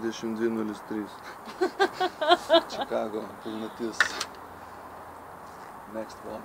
2002-03. Chicago, Pilnatis. Next one.